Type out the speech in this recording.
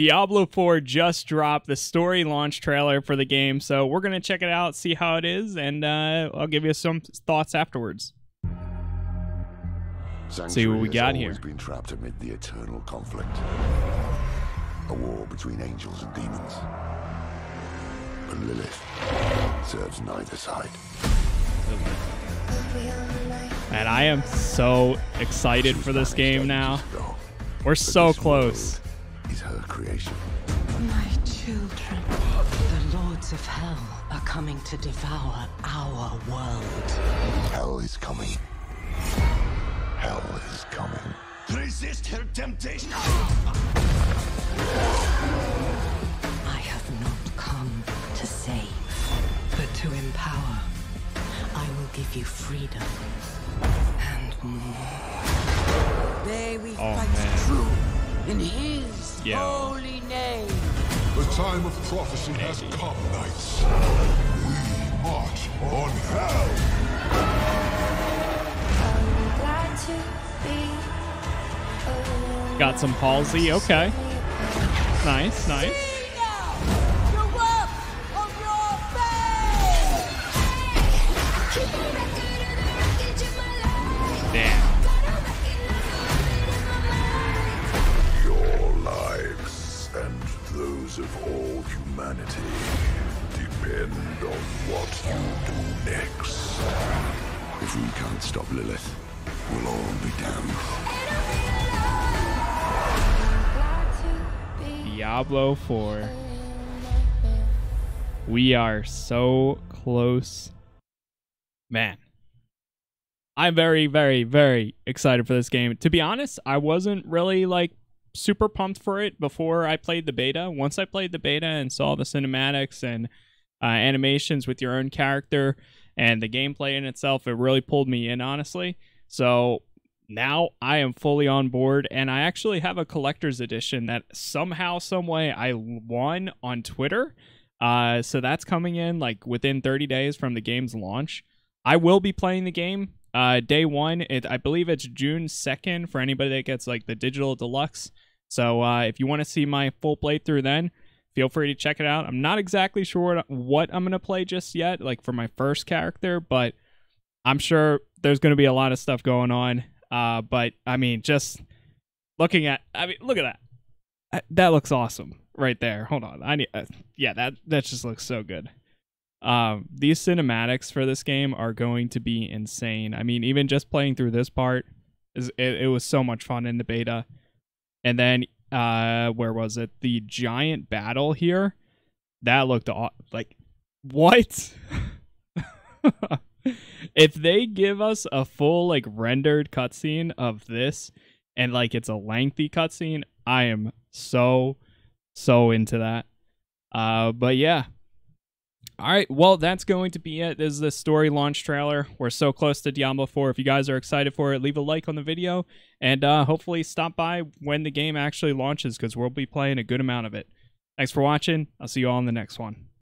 Diablo 4 just dropped the story launch trailer for the game, so we're going to check it out, see how it is, and I'll give you some thoughts afterwards. Sanctuary see what we got here. Been trapped amid the eternal conflict, a war between angels and demons. But Lilith serves neither side. And I am so excited for this game now. We're so close. Is her creation. My children, the lords of hell are coming to devour our world. Hell is coming. Hell is coming. Resist her temptation. I have not come to save, but to empower. I will give you freedom and more. There we fight true. In his holy name. The time of prophecy has come, knights. We march on hell. I'm glad to be. Got some palsy, okay. Nice, nice. Of all humanity depend on what you do next. If we can't stop Lilith, we'll all be damned. Diablo 4. We are so close. Man. I'm very, very, very excited for this game. To be honest, I wasn't really like super pumped for it before I played the beta. Once I played the beta and saw the cinematics and animations with your own character and the gameplay in itself, it really pulled me in, honestly. So now I am fully on board, and I actually have a collector's edition that somehow, some way I won on Twitter. So that's coming in like within 30 days from the game's launch. I will be playing the game day one. I believe it's June 2nd for anybody that gets like the digital deluxe. So if you want to see my full playthrough, then feel free to check it out. I'm not exactly sure what I'm going to play just yet, like for my first character, but I'm sure there's going to be a lot of stuff going on. But I mean, just looking at, I mean, look at that. That looks awesome right there. Hold on. I need, yeah, that just looks so good. These cinematics for this game are going to be insane. I mean, even just playing through this part, it was so much fun in the beta. And then, where was it? The giant battle here. That looked like, what? If they give us a full, like, rendered cutscene of this, and, like, it's a lengthy cutscene, I am so, so into that. But yeah. All right, well, that's going to be it. This is the story launch trailer. We're so close to Diablo 4. If you guys are excited for it, leave a like on the video, and hopefully stop by when the game actually launches, because we'll be playing a good amount of it. Thanks for watching. I'll see you all in the next one.